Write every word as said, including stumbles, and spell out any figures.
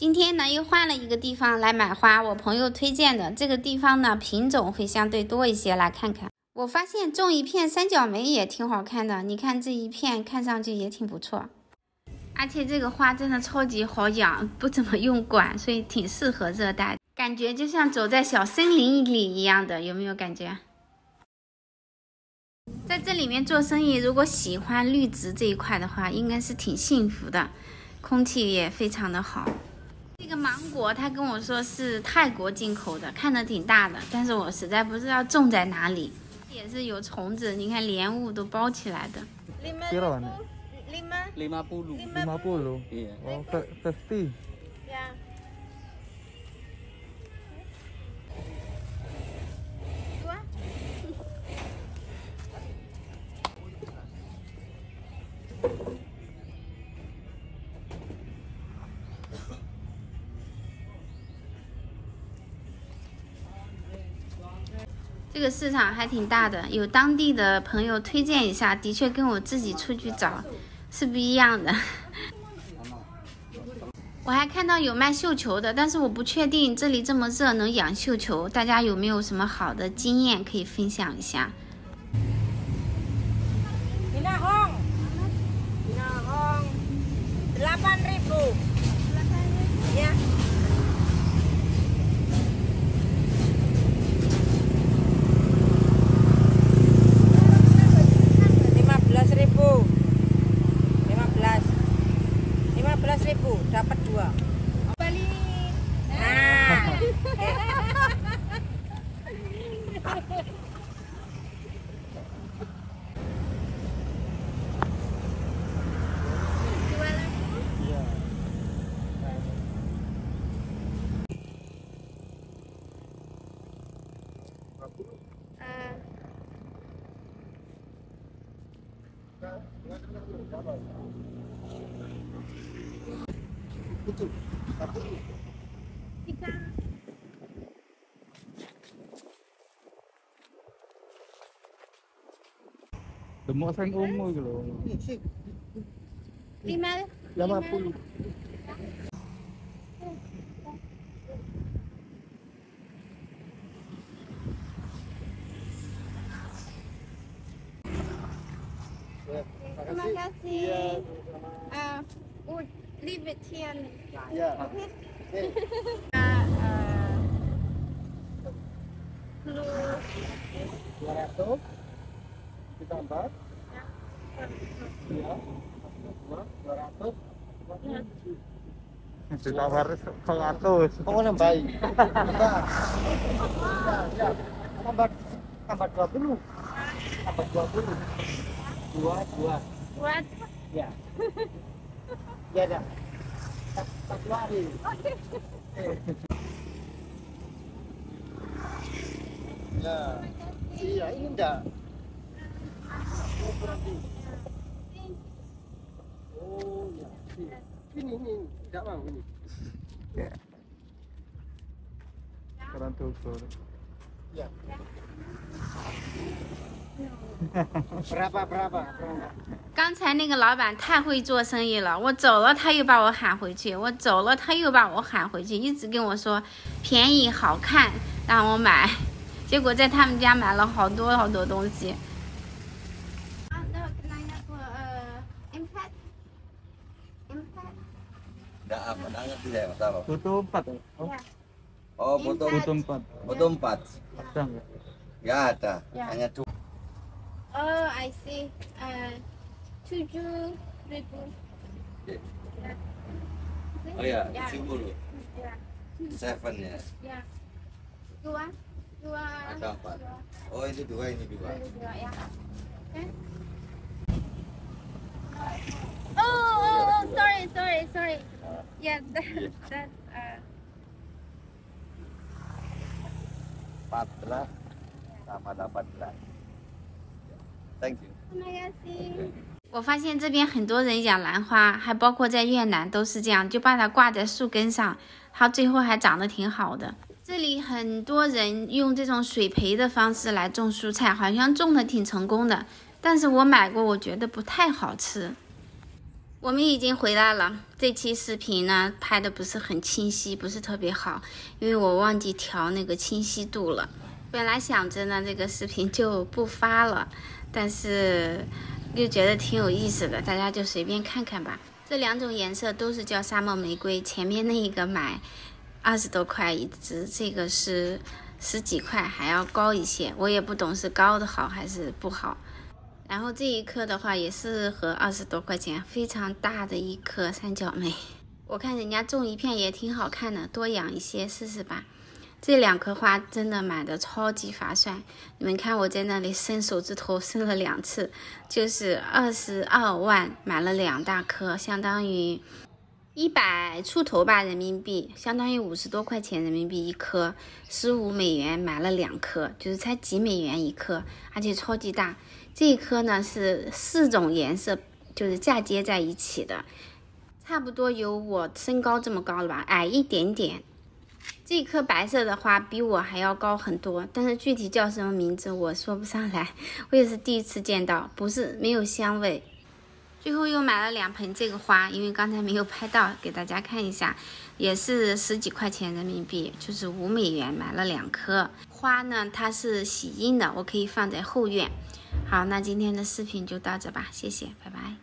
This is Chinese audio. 今天呢又换了一个地方来买花，我朋友推荐的这个地方呢品种会相对多一些，来看看。我发现种一片三角梅也挺好看的，你看这一片看上去也挺不错，而且这个花真的超级好养，不怎么用管，所以挺适合热带，感觉就像走在小森林里一样的，有没有感觉？在这里面做生意，如果喜欢绿植这一块的话，应该是挺幸福的，空气也非常的好。 这个芒果，他跟我说是泰国进口的，看着挺大的，但是我实在不知道种在哪里，也是有虫子，你看莲雾都包起来的。lima puluh, lima puluh, oh fifty. Yeah.这个市场还挺大的，有当地的朋友推荐一下，的确跟我自己出去找是不一样的。我还看到有卖绣球的，但是我不确定这里这么热能养绣球，大家有没有什么好的经验可以分享一下？ Dapat dua balik nah. Demok sang umur tu loh. Lima, lima puluh. Terima kasih. Ah, would leave it here. Yeah. Ah, blue. Warna. Ditambah ya dua ratus ditawar seratus pokoknya baik tambah tambah dua puluh tambah dua puluh dua dua ya ya dah satu hari ya iya indah. Oh ya, ini ini tidak mau ini. Ya. Karena tuh sore. Ya. Berapa berapa? 刚才那个老板太会做生意了，我走了他又把我喊回去，我走了他又把我喊回去，一直跟我说便宜好看让我买，结果在他们家买了好多好多东西。 Foto empat. Oh, foto foto empat. Foto empat. Ada nggak? Nggak ada. Hanya dua. Oh, I see. Tujuh ribu. Oh ya, sepuluh. Seven ya. Dua, dua. Ada empat. Oh, itu dua ini dua. Dua ya. Oh, sorry, sorry, sorry. Yeah, that, that's uh. empat belas sama delapan belas. Thank you. Terima kasih. 我发现这边很多人养兰花，还包括在越南都是这样，就把它挂在树根上，它最后还长得挺好的。这里很多人用这种水培的方式来种蔬菜，好像种的挺成功的。 但是我买过，我觉得不太好吃。我们已经回来了。这期视频呢拍的不是很清晰，不是特别好，因为我忘记调那个清晰度了。本来想着呢这个视频就不发了，但是又觉得挺有意思的，大家就随便看看吧。这两种颜色都是叫沙漠玫瑰，前面那一个买二十多块一支，这个是十几块，还要高一些。我也不懂是高的好还是不好。然后这一颗的话也是合二十多块钱，非常大的一颗三角梅。我看人家种一片也挺好看的，多养一些试试吧。这两颗花真的买的超级划算，你们看我在那里伸手指头伸了两次，就是二十二万买了两大颗，相当于一百出头吧人民币，相当于五十多块钱人民币一颗，十五美元买了两颗，就是才几美元一颗，而且超级大。这一颗呢是四种颜色就是嫁接在一起的，差不多有我身高这么高了吧，矮一点点。这颗白色的花比我还要高很多，但是具体叫什么名字我说不上来，我也是第一次见到，不是没有香味。最后又买了两盆这个花，因为刚才没有拍到，给大家看一下，也是十几块钱人民币，就是五美元买了两颗。花呢，它是喜阴的，我可以放在后院。好，那今天的视频就到这吧，谢谢，拜拜。